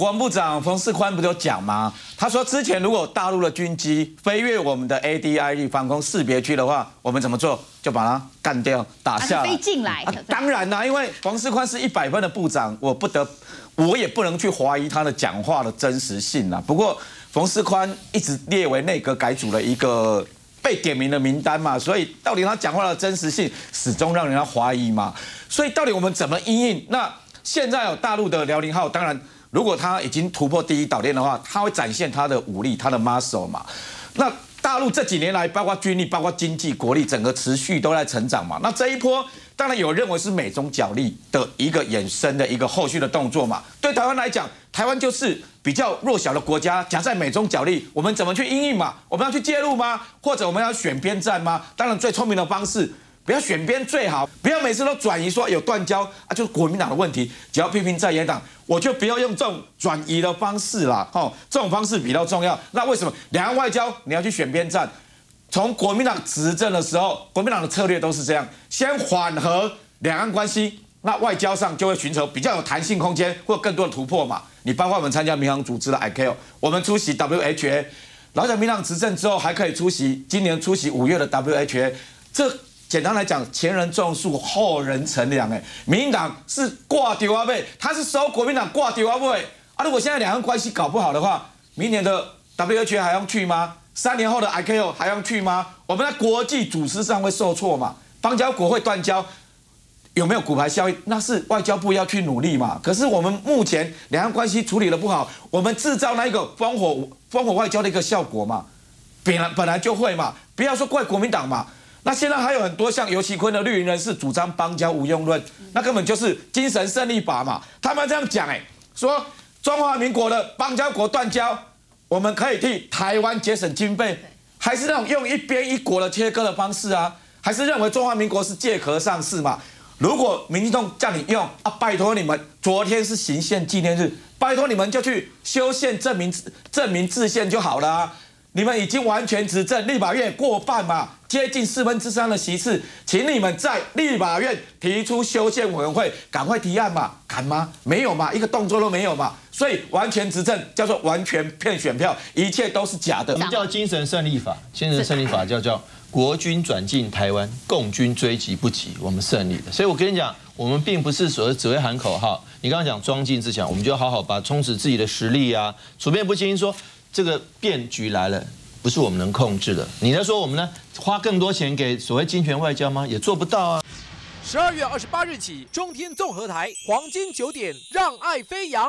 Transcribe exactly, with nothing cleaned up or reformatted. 国防部长冯世宽不就讲吗？他说之前如果大陆的军机飞越我们的 A D I E 防空识别区的话，我们怎么做？就把它干掉，打下来。飞进来。当然啦、啊，因为冯世宽是一百分的部长，我不得，我也不能去怀疑他的讲话的真实性啦。不过冯世宽一直列为内阁改组的一个。 被点名的名单嘛，所以到底他讲话的真实性始终让人家怀疑嘛，所以到底我们怎么因应？那现在有大陆的辽宁号，当然如果他已经突破第一岛链的话，他会展现他的武力，他的 muscle 嘛。那大陆这几年来，包括军力、包括经济、国力，整个持续都在成长嘛。那这一波当然有认为是美中角力的一个衍生的一个后续的动作嘛。对台湾来讲，台湾就是。 比较弱小的国家夹在美中角力，我们怎么去因应嘛？我们要去介入吗？或者我们要选边站吗？当然，最聪明的方式不要选边最好，不要每次都转移说有断交啊，就是国民党的问题。只要批评在野党，我就不要用这种转移的方式啦。哦，这种方式比较重要。那为什么两岸外交你要去选边站？从国民党执政的时候，国民党的策略都是这样：先缓和两岸关系，那外交上就会寻求比较有弹性空间或更多的突破嘛。 你包括我们参加民航组织的 I C A O， 我们出席 W H A， 老蒋民党执政之后还可以出席，今年出席五月的 W H A， 这简单来讲，前人种树，后人乘凉。哎，民进党是挂丢啊背，他是收国民党挂丢啊背啊。如果现在两岸关系搞不好的话，明年的 W H A 还要去吗？三年后的 I C A O 还要去吗？我们在国际组织上会受挫嘛？邦交国会断交。 有没有骨牌效应？那是外交部要去努力嘛。可是我们目前两岸关系处理的不好，我们制造那一个烽火烽火外交的一个效果嘛，本来本来就会嘛，不要说怪国民党嘛。那现在还有很多像游锡堃的绿营人士主张邦交无用论，那根本就是精神胜利法嘛。他们这样讲，哎，说中华民国的邦交国断交，我们可以替台湾节省经费，还是那种用一边一国的切割的方式啊？还是认为中华民国是借壳上市嘛？ 如果民进党叫你用啊，拜托你们，昨天是行宪纪念日，拜托你们就去修宪证明证明制宪就好了、啊。你们已经完全执政，立法院过半嘛，接近四分之三的席次，请你们在立法院提出修宪委员会，赶快提案嘛，敢吗？没有嘛，一个动作都没有嘛，所以完全执政叫做完全骗选票，一切都是假的。什么叫精神胜利法？精神胜利法叫叫。 国军转进台湾，共军追击不及，我们胜利的。所以我跟你讲，我们并不是所谓只会喊口号。你刚刚讲装进自强，我们就好好把充实自己的实力啊，处变不惊。说这个变局来了，不是我们能控制的。你在说我们呢，花更多钱给所谓金权外交吗？也做不到啊。十二月二十八日起，中天综合台黄金九点，让爱飞扬。